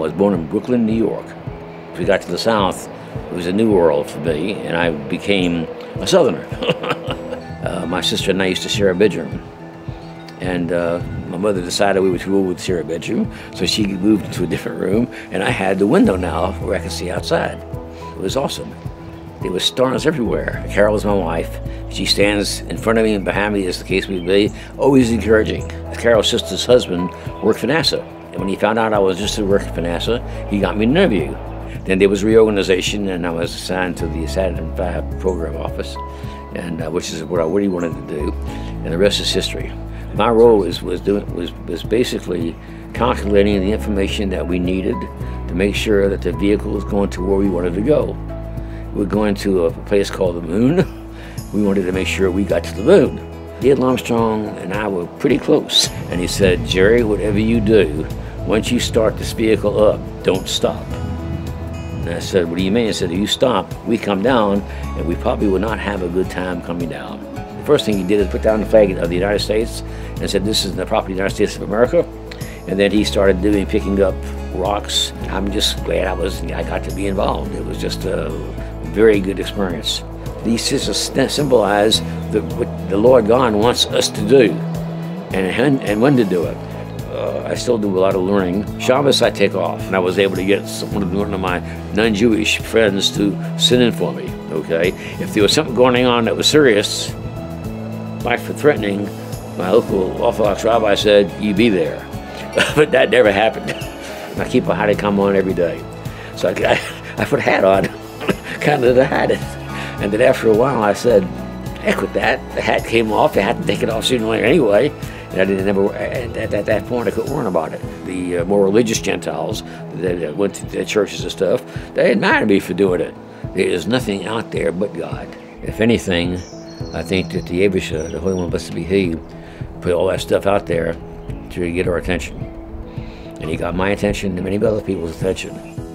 was born in Brooklyn, New York. As we got to the South, it was a new world for me, and I became a Southerner. My sister and I used to share a bedroom, and my mother decided we were too old with share a bedroom, so she moved into a different room, and I had the window now where I could see outside. It was awesome. There were stars everywhere. Carol is my wife. She stands in front of me and behind me, as the case may be, always encouraging. Carol's sister's husband worked for NASA, and when he found out I was just working for NASA, he got me an interview. Then there was reorganization, and I was assigned to the Saturn V program office, and which is what I really wanted to do, and the rest is history. My role was basically calculating the information that we needed to make sure that the vehicle was going to where we wanted to go. We're going to a place called the Moon. We wanted to make sure we got to the Moon. Neil Armstrong and I were pretty close, and he said, "Jerry, whatever you do, once you start this vehicle up, don't stop." And I said, "What do you mean?" He said, "If you stop, we come down, and we probably will not have a good time coming down." The first thing he did is put down the flag of the United States and said, "This is the property of the United States of America." And then he started picking up rocks. I'm just glad I got to be involved. It was just a very good experience. These sisters symbolize what the Lord God wants us to do and when to do it. I still do a lot of learning. Shabbos I take off, and I was able to get one of my non-Jewish friends to sit in for me, okay? If there was something going on that was serious, like for threatening, my local Orthodox rabbi said, "You be there." But that never happened. I keep a hidecom on every day. So I put a hat on, kind of to hide it. And then after a while I said, heck with that. The hat came off. I had to take it off sooner or later anyway. And I didn't ever, at that point I couldn't worry about it. The more religious Gentiles that went to the churches and stuff, they admired me for doing it. There is nothing out there but God. If anything, I think that the Abishter, the Holy One Blessed Be He, put all that stuff out there to get our attention. And he got my attention and many other people's attention.